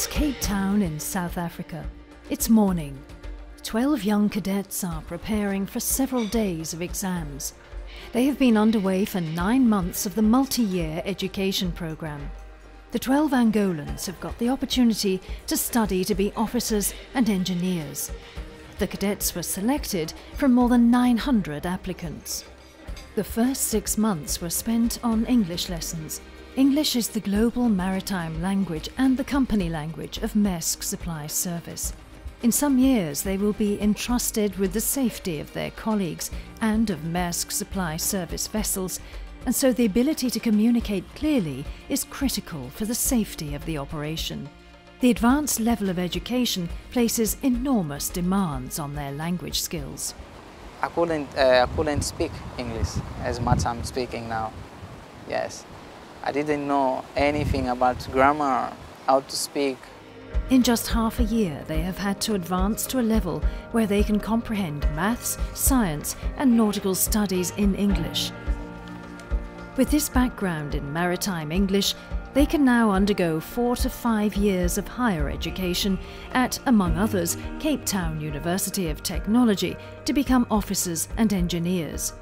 It's Cape Town in South Africa. It's morning. 12 young cadets are preparing for several days of exams. They have been underway for 9 months of the multi-year education program. The 12 Angolans have got the opportunity to study to be officers and engineers. The cadets were selected from more than 900 applicants. The first 6 months were spent on English lessons. English is the global maritime language and the company language of Maersk Supply Service. In some years, they will be entrusted with the safety of their colleagues and of Maersk Supply Service vessels, and so the ability to communicate clearly is critical for the safety of the operation. The advanced level of education places enormous demands on their language skills. I couldn't speak English as much I'm speaking now. Yes, I didn't know anything about grammar, how to speak. In just half a year, they have had to advance to a level where they can comprehend maths, science, and nautical studies in English. With this background in maritime English, they can now undergo 4 to 5 years of higher education at, among others, Cape Town University of Technology to become officers and engineers.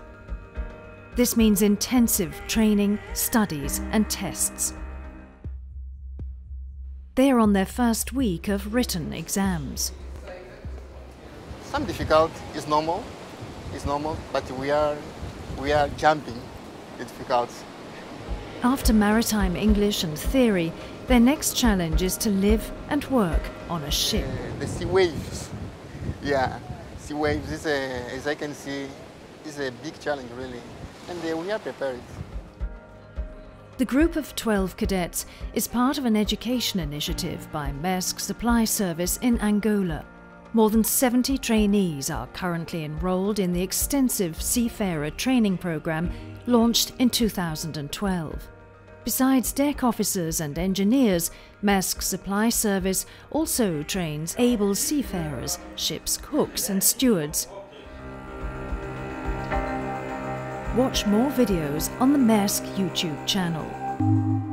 This means intensive training, studies, and tests. They are on their first week of written exams. Some difficult is normal, but we are jumping the difficulties. After maritime English and theory, their next challenge is to live and work on a ship. The sea waves, sea waves is a, as I can see, is a big challenge really, and we are prepared. The group of 12 cadets is part of an education initiative by Maersk Supply Service in Angola. More than 70 trainees are currently enrolled in the extensive seafarer training program launched in 2012. Besides deck officers and engineers, Maersk Supply Service also trains able seafarers, ship's cooks and stewards. Watch more videos on the Maersk YouTube channel.